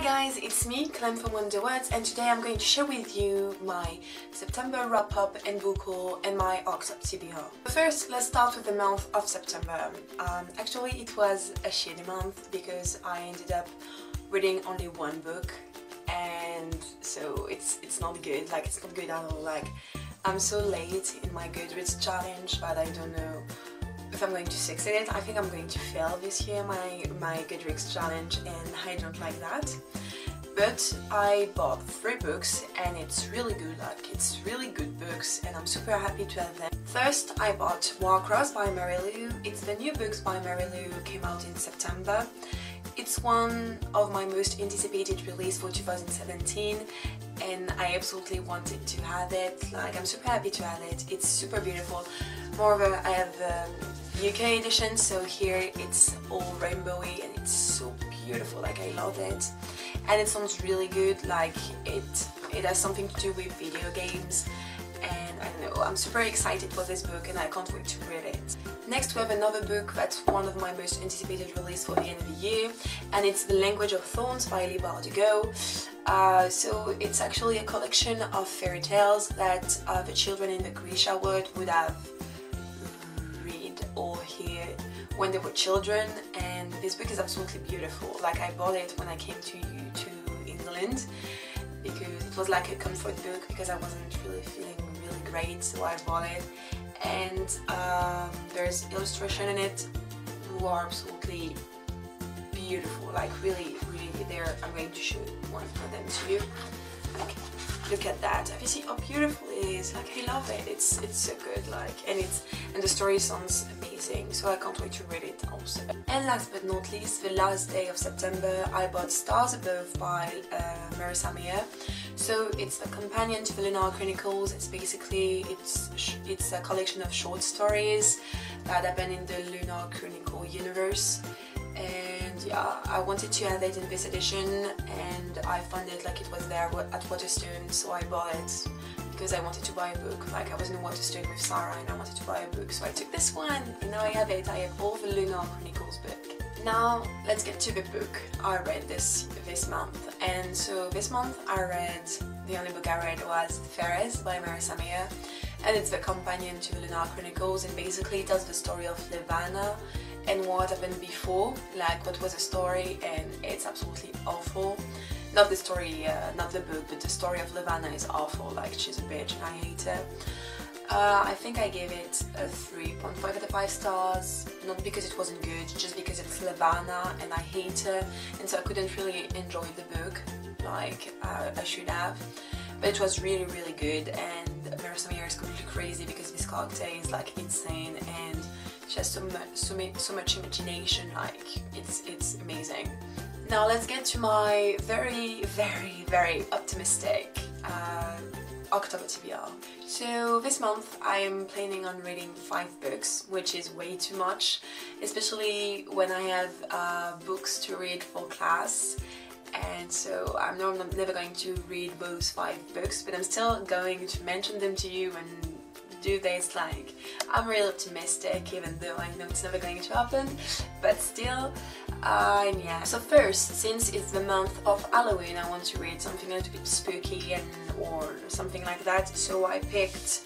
Hi guys, it's me, Clem from Wonder Words, and today I'm going to share with you my September wrap-up and book haul and my October. First, let's start with the month of September. Actually, it was a shitty month because I ended up reading only one book, and so it's not good, like it's not good at all. Like, I'm so late in my Goodreads challenge, but I don't know if I'm going to succeed it. I think I'm going to fail this year my Goodreads challenge, and I don't like that. But I bought 3 books and it's really good, like it's really good books, and I'm super happy to have them. First, I bought Warcross by Marie Lu. It's the new books by Marie Lu, came out in September. It's one of my most anticipated release for 2017, and I absolutely wanted to have it. Like, I'm super happy to have it. It's super beautiful. Moreover, I have the UK edition, so here it's all rainbowy and it's so beautiful. Like, I love it, and it sounds really good. Like, it has something to do with video games, and I don't know, I'm super excited for this book and I can't wait to read it. Next, we have another book that's one of my most anticipated release for the end of the year, and it's The Language of Thorns by Leigh Bardugo. So it's actually a collection of fairy tales that the children in the Grisha world would have read or heard when they were children, and this book is absolutely beautiful. Like, I bought it when I came to England because it was like a comfort book, because I wasn't really feeling really great, so I bought it. And there's illustration in it who are absolutely beautiful, like really, really there. I'm going to show one of them to you. Like, look at that. Have you seen how beautiful it is? Like, I love it. It's so good, like, and the story sounds amazing, so I can't wait to read it also. And last but not least, the last day of September, I bought Stars Above by Marissa Meyer. So it's a companion to the Lunar Chronicles. It's basically it's a collection of short stories that happen in the Lunar Chronicle universe. And yeah, I wanted to add it in this edition, and I found it, like, it was there at Waterstone, so I bought it because I wanted to buy a book. Like, I was in Waterstone with Sarah and I wanted to buy a book, so I took this one and now I have it. I have all the Lunar Chronicles book. Now let's get to the book I read this month. And so this month I read, the only book I read was Fairest by Marissa Meyer, and it's the companion to the Lunar Chronicles, and basically it tells the story of Levana and what happened before, like what was the story, and it's absolutely awful. Not the story, not the book, but the story of Levana is awful. Like, she's a bitch and I hate her. I think I gave it a 3.5 out of 5 stars, not because it wasn't good, just because it's Levana and I hate her, and so I couldn't really enjoy the book like I should have. But it was really, really good, and Marissa Meyer is completely crazy because this character is, like, insane, and she has so much imagination. Like, it's amazing. Now let's get to my very, very, very optimistic October TBR. So this month I am planning on reading 5 books, which is way too much, especially when I have books to read for class, and so I'm never going to read those 5 books, but I'm still going to mention them to you and do this. Like, I'm really optimistic, even though I know it's never going to happen, but still. Yeah. So first, since it's the month of Halloween, I want to read something a little bit spooky or something like that. So I picked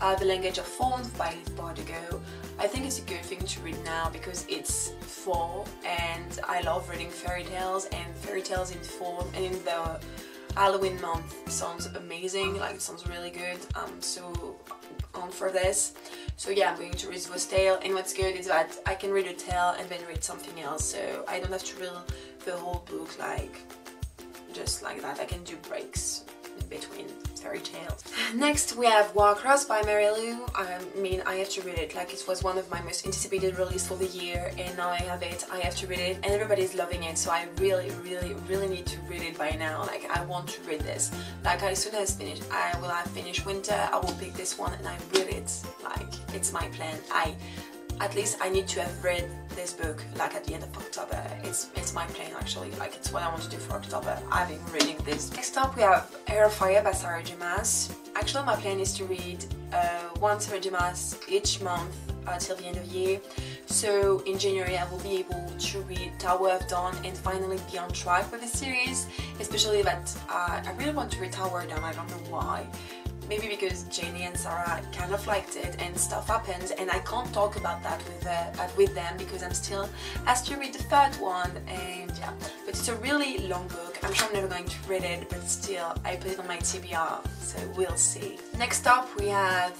The Language of Fauns by Leigh Bardugo. I think it's a good thing to read now because it's fall, and I love reading fairy tales, and fairy tales in fall and in the Halloween month sounds amazing. Like, it sounds really good. I'm so on for this. So yeah, I'm going to read those tales, and what's good is that I can read a tale and then read something else, so I don't have to read the whole book, like, just like that. I can do breaks in between fairy tales. Next, we have Warcross by Marie Lu. I mean, I have to read it. Like, it was one of my most anticipated releases for the year, and now I have it. I have to read it, and everybody's loving it, so I really, really, really need to read it by now. Like, I want to read this. Like, as soon as I finish winter, I will pick this one and I read it. Like, it's my plan. At least I need to have read this book, like, at the end of October. It's my plan, actually. Like, it's what I want to do for October. I've been reading this. Next up, we have Heir of Fire by Sarah J. Maas. Actually, my plan is to read one Sarah J. Maas each month till the end of the year. So in January I will be able to read Tower of Dawn and finally be on track with the series, especially that I really want to read Tower of Dawn, I don't know why. Maybe because Jenny and Sarah kind of liked it and stuff happens, and I can't talk about that with them because I'm still asked to read the third one, and yeah. But it's a really long book, I'm sure I'm never going to read it, but still I put it on my TBR, so we'll see. Next up we have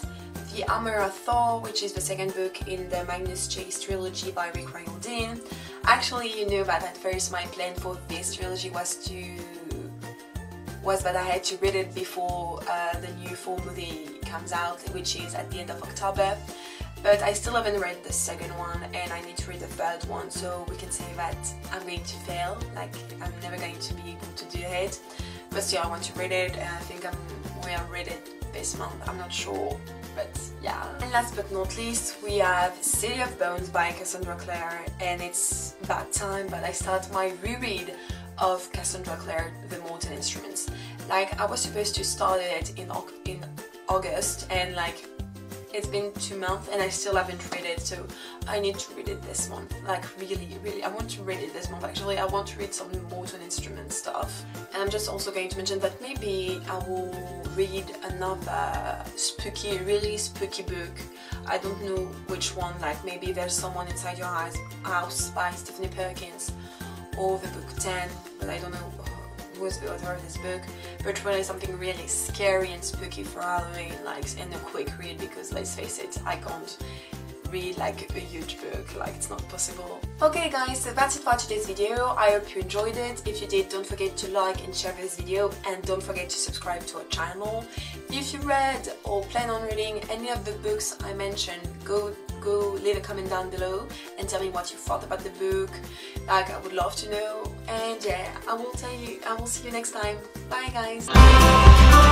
The Armor of Thor, which is the second book in the Magnus Chase trilogy by Rick Riordan. Actually, you know that at first my plan for this trilogy was that I had to read it before the new Thor movie comes out, which is at the end of October, but I still haven't read the second one and I need to read the third one, so we can say that I'm going to fail, like I'm never going to be able to do it, but still I want to read it and I think I'm going to read it this month, I'm not sure, but yeah. And last but not least we have City of Bones by Cassandra Clare, and it's about time but I start my reread of Cassandra Clare, The Mortal Instruments. Like, I was supposed to start it in August, and like it's been 2 months and I still haven't read it, so I need to read it this month. Like really, I want to read it this month. Actually, I want to read some Mortal Instruments stuff. And I'm just also going to mention that maybe I will read another spooky, really spooky book. I don't know which one, like maybe There's Someone Inside Your House by Stephanie Perkins, or the book 10, but I don't know who's the author of this book, but really something really scary and spooky for Halloween, like in a quick read, because let's face it, I can't read like a huge book, like it's not possible. Okay guys, so that's it for today's video, I hope you enjoyed it. If you did, don't forget to like and share this video, and don't forget to subscribe to our channel. If you read or plan on reading any of the books I mentioned, go leave a comment down below and tell me what you thought about the book, like I would love to know, and yeah, I will see you next time. Bye guys!